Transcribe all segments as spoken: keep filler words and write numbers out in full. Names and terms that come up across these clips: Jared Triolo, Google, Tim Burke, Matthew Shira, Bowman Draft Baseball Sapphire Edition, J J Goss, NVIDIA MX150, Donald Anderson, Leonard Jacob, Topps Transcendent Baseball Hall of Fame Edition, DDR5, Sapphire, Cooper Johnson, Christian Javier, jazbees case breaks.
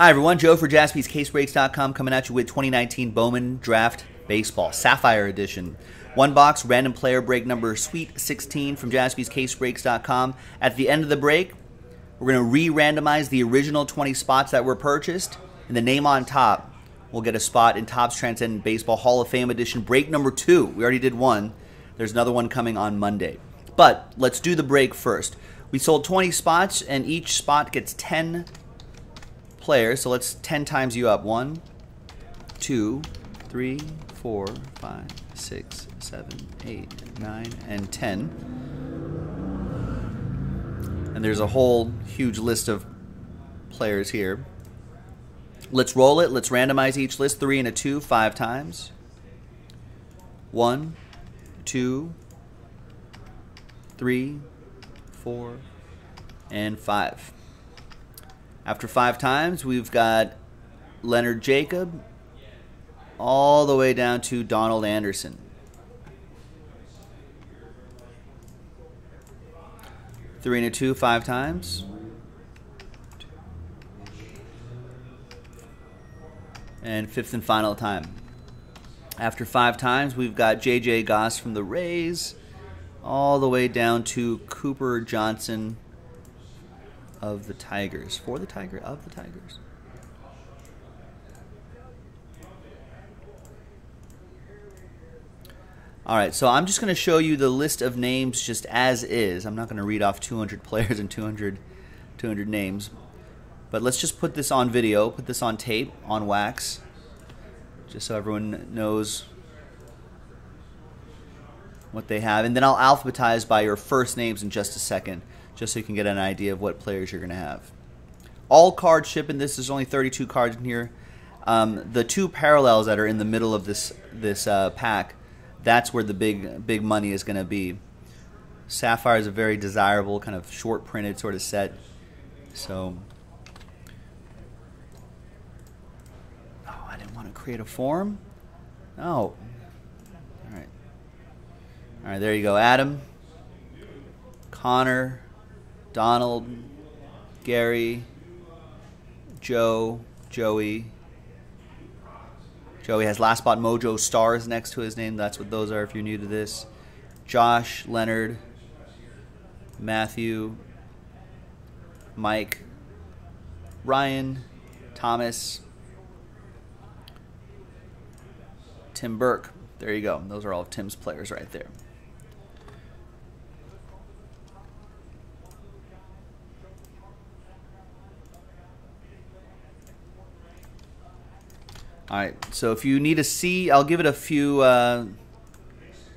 Hi everyone, Joe for jazbees case breaks dot com coming at you with twenty nineteen Bowman Draft Baseball Sapphire Edition. One box, random player break number Sweet sixteen from jazbees case breaks dot com. At the end of the break, we're going to re-randomize the original twenty spots that were purchased, and the name on top will get a spot in Topps Transcendent Baseball Hall of Fame Edition break number two. We already did one. There's another one coming on Monday. But let's do the break first. We sold twenty spots, and each spot gets ten players, so let's ten times you up. One, two, three, four, five, six, seven, eight, nine, and ten. And there's a whole huge list of players here. Let's roll it. Let's randomize each list. Three and a two, five times. One, two, three, four, and five. After five times, we've got Leonard Jacob all the way down to Donald Anderson. Three and a two, five times. And fifth and final time. After five times, we've got J J Goss from the Rays all the way down to Cooper Johnson of the Tigers. For the Tiger, of the Tigers. All right, so I'm just going to show you the list of names just as is. I'm not going to read off two hundred players and two hundred, two hundred names. But let's just put this on video, put this on tape, on wax, just so everyone knows what they have. And then I'll alphabetize by your first names in just a second, just so you can get an idea of what players you're going to have. All card shipping. This is only thirty-two cards in here. Um, the two parallels that are in the middle of this this uh, pack, that's where the big big money is going to be. Sapphire is a very desirable kind of short printed sort of set. So, oh, I didn't want to create a form. Oh, all right, all right. There you go, Adam, Connor, Donald, Gary, Joe, Joey. Joey has Last Spot Mojo stars next to his name. That's what those are if you're new to this. Josh, Leonard, Matthew, Mike, Ryan, Thomas, Tim Burke. There you go. Those are all Tim's players right there. All right, so if you need to see, I'll give it a few, uh,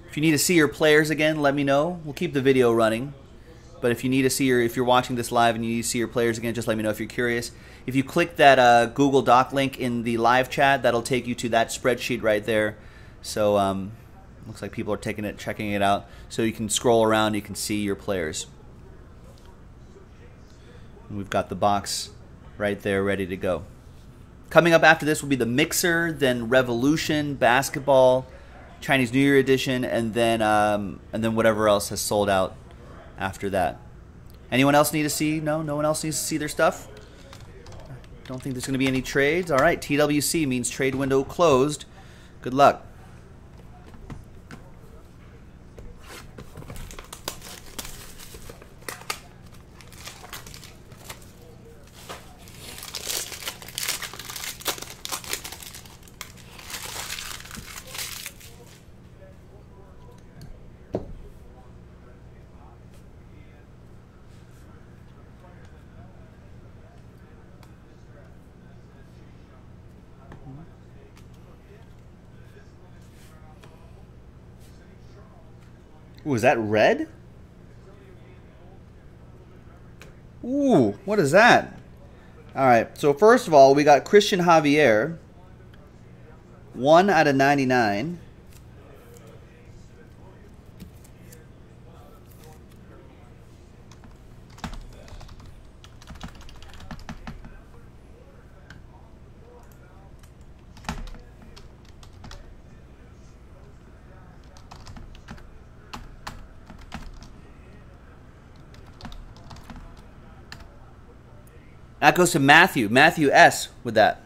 if you need to see your players again, let me know. We'll keep the video running. But if you need to see your, if you're watching this live and you need to see your players again, just let me know if you're curious. If you click that uh, Google Doc link in the live chat, that'll take you to that spreadsheet right there. So um, looks like people are taking it, checking it out. So you can scroll around, you can see your players. And we've got the box right there ready to go. Coming up after this will be the Mixer, then Revolution, Basketball, Chinese New Year Edition, and then um, and then whatever else has sold out after that. Anyone else need to see? No? No one else needs to see their stuff? I don't think there's going to be any trades. All right, T W C means trade window closed. Good luck. Ooh, is that red? Ooh, what is that? All right, so first of all, we got Christian Javier. one out of ninety-nine. That goes to Matthew. Matthew S. with that.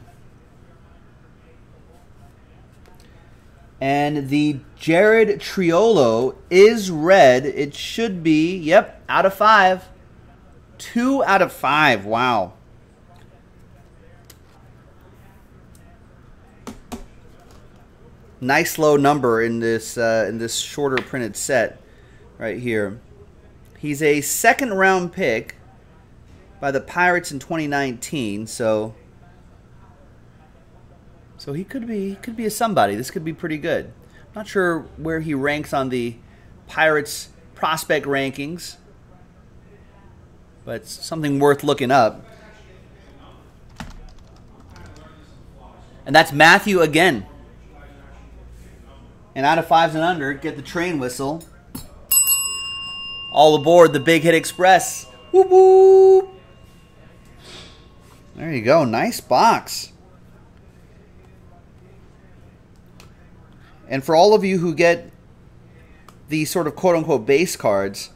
And the Jared Triolo is red. It should be, yep, out of five. Two out of five. Wow. Nice low number in this uh, in this shorter printed set right here. He's a second round pick by the Pirates in twenty nineteen, so so he could be he could be a somebody. This could be pretty good. Not sure where he ranks on the Pirates prospect rankings, but it's something worth looking up. And that's Matthew again. And out of fives and under, get the train whistle. All aboard the Big Hit Express. Whoop, whoop. There you go. Nice box. And for all of you who get these sort of quote-unquote base cards,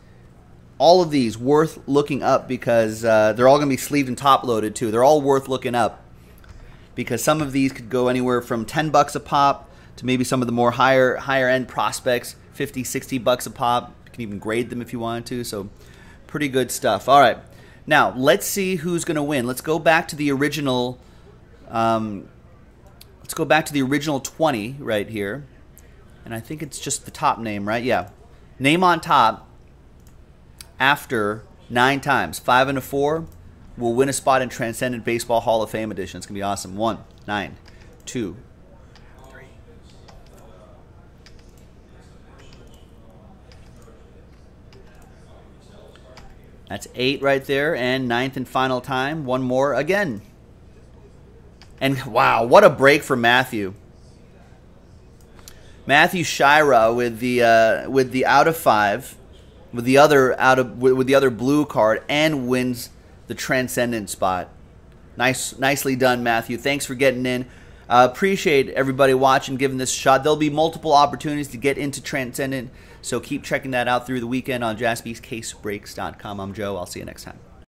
all of these worth looking up because uh, they're all going to be sleeved and top-loaded too. They're all worth looking up because some of these could go anywhere from ten bucks a pop to maybe some of the more higher higher end prospects, fifty, sixty bucks a pop. You can even grade them if you wanted to, so pretty good stuff. All right, now let's see who's going to win. Let's go back to the original um, let's go back to the original twenty right here. And I think it's just the top name, right? Yeah. Name on top after nine times. Five and a four will win a spot in Transcendent Baseball Hall of Fame Edition. It's going to be awesome. One, nine, two, that's eight right there, and ninth and final time. One more again. And wow, what a break for Matthew. Matthew Shira with the uh, with the out of five, with the other out of with the other blue card, and wins the transcendent spot. Nice, nicely done, Matthew. Thanks for getting in. Uh, appreciate everybody watching, giving this a shot. There'll be multiple opportunities to get into Transcendent, so keep checking that out through the weekend on jazbees case breaks dot com. I'm Joe. I'll see you next time.